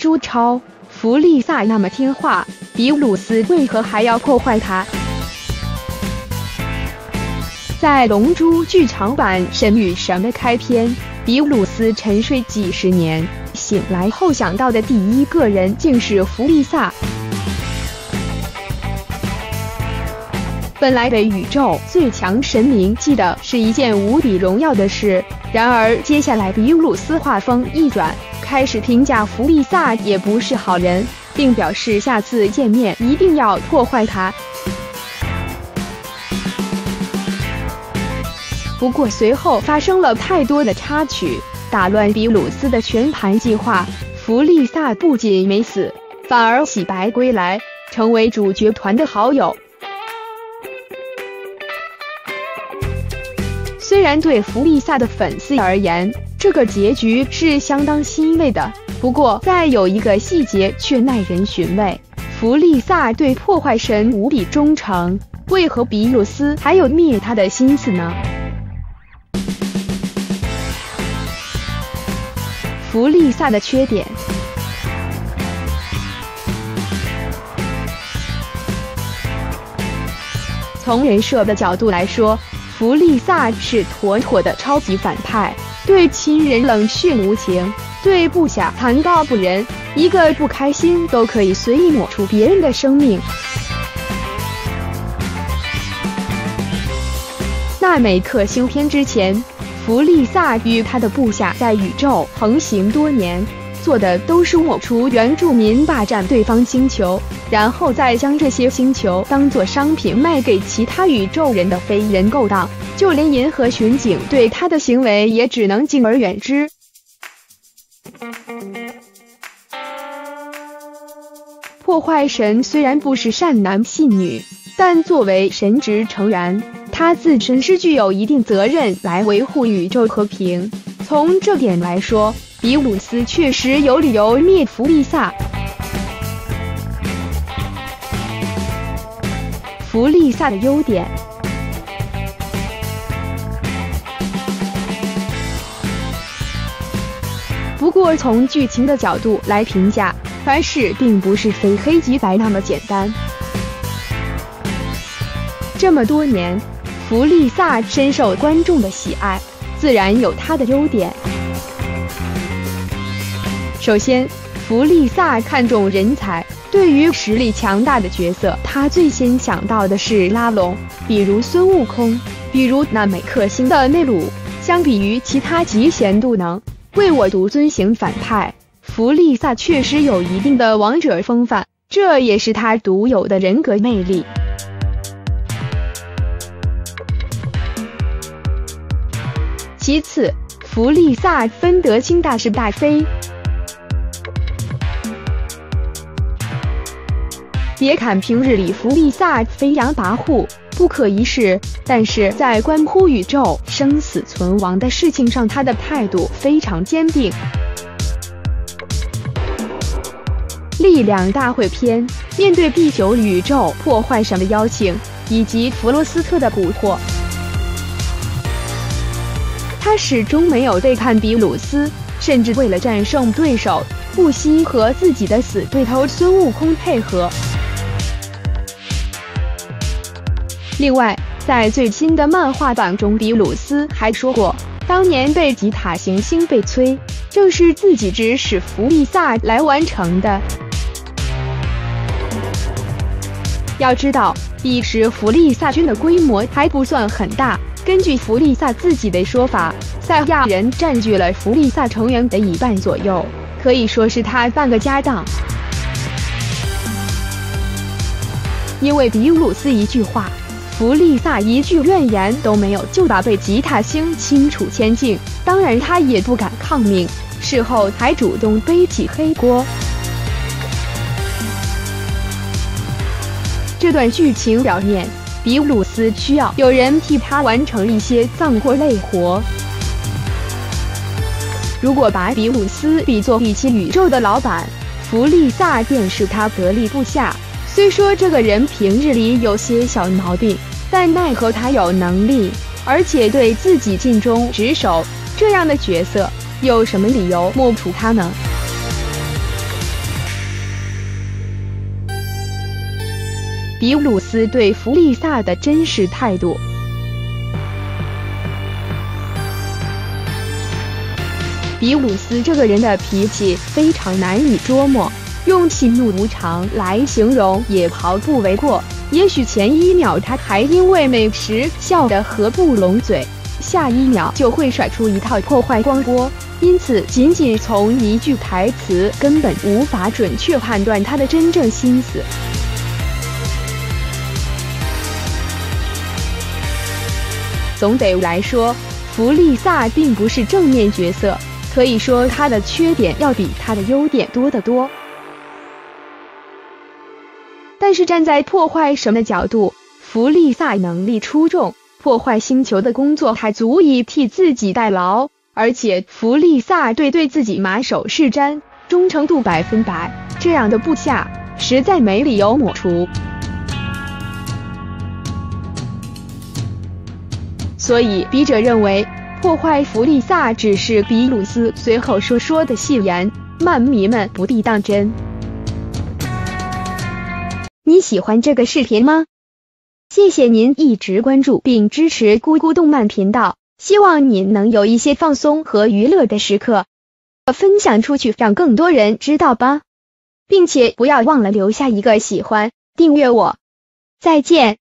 朱超、弗利萨那么听话，比鲁斯为何还要破坏他？在《龙珠》剧场版《神与神》的开篇，比鲁斯沉睡几十年，醒来后想到的第一个人竟是弗利萨。 本来被宇宙最强神明记得是一件无比荣耀的事，然而接下来比鲁斯话锋一转，开始评价弗利萨也不是好人，并表示下次见面一定要破坏他。不过随后发生了太多的插曲，打乱比鲁斯的全盘计划。弗利萨不仅没死，反而洗白归来，成为主角团的好友。 虽然对弗利萨的粉丝而言，这个结局是相当欣慰的，不过再有一个细节却耐人寻味：弗利萨对破坏神无比忠诚，为何比鲁斯还有灭他的心思呢？弗利萨的缺点。 从人设的角度来说，弗利萨是妥妥的超级反派，对亲人冷血无情，对部下残暴不仁，一个不开心都可以随意抹除别人的生命。纳美克星篇之前，弗利萨与他的部下在宇宙横行多年，做的都是抹除原住民霸占对方星球。 然后再将这些星球当作商品卖给其他宇宙人的非人勾当，就连银河巡警对他的行为也只能敬而远之。破坏神虽然不是善男信女，但作为神职成员，他自身是具有一定责任来维护宇宙和平。从这点来说，比鲁斯确实有理由灭弗利萨。 弗利萨的优点，不过从剧情的角度来评价，凡事并不是非黑即白那么简单。这么多年，弗利萨深受观众的喜爱，自然有他的优点。首先，弗利萨看重人才。 对于实力强大的角色，他最先想到的是拉拢，比如孙悟空，比如纳美克星的内鲁。相比于其他嫉贤妒能、唯我独尊型反派，弗利萨确实有一定的王者风范，这也是他独有的人格魅力。其次，弗利萨分得清大是大非。 别看平日里弗利萨飞扬跋扈、不可一世，但是在关乎宇宙生死存亡的事情上，他的态度非常坚定。力量大会篇面对第9宇宙破坏神的邀请以及弗罗斯特的蛊惑，他始终没有背叛比鲁斯，甚至为了战胜对手，不惜和自己的死对头孙悟空配合。 另外，在最新的漫画版中，比鲁斯还说过，当年被吉塔行星被摧，正是自己指使弗利萨来完成的。要知道，彼时弗利萨军的规模还不算很大。根据弗利萨自己的说法，赛亚人占据了弗利萨成员的一半左右，可以说是他半个家当。因为比鲁斯一句话。 弗利萨一句怨言都没有，就把贝吉塔星清除千境。当然，他也不敢抗命，事后还主动背起黑锅。这段剧情表面，比鲁斯需要有人替他完成一些脏活累活。如果把比鲁斯比作第7宇宙的老板，弗利萨便是他得力部下。虽说这个人平日里有些小毛病。 但奈何他有能力，而且对自己尽忠职守，这样的角色有什么理由抹除他呢？比鲁斯对弗利萨的真实态度。比鲁斯这个人的脾气非常难以捉摸，用喜怒无常来形容也毫不为过。也许前一秒他还因为美食笑得合不拢嘴，下一秒就会甩出一套破坏光锅。 因此，仅仅从一句台词，根本无法准确判断他的真正心思。总的来说，弗利萨并不是正面角色，可以说他的缺点要比他的优点多得多。但是站在破坏神的角度，弗利萨能力出众，破坏星球的工作还足以替自己代劳。 而且弗利萨对自己马首是瞻，忠诚度100%，这样的部下实在没理由抹除。所以笔者认为，破坏弗利萨只是比鲁斯随后说的戏言，漫迷们不必当真。你喜欢这个视频吗？谢谢您一直关注并支持咕咕动漫频道。 希望您能有一些放松和娱乐的时刻，分享出去，让更多人知道吧，并且不要忘了留下一个喜欢，订阅我。再见。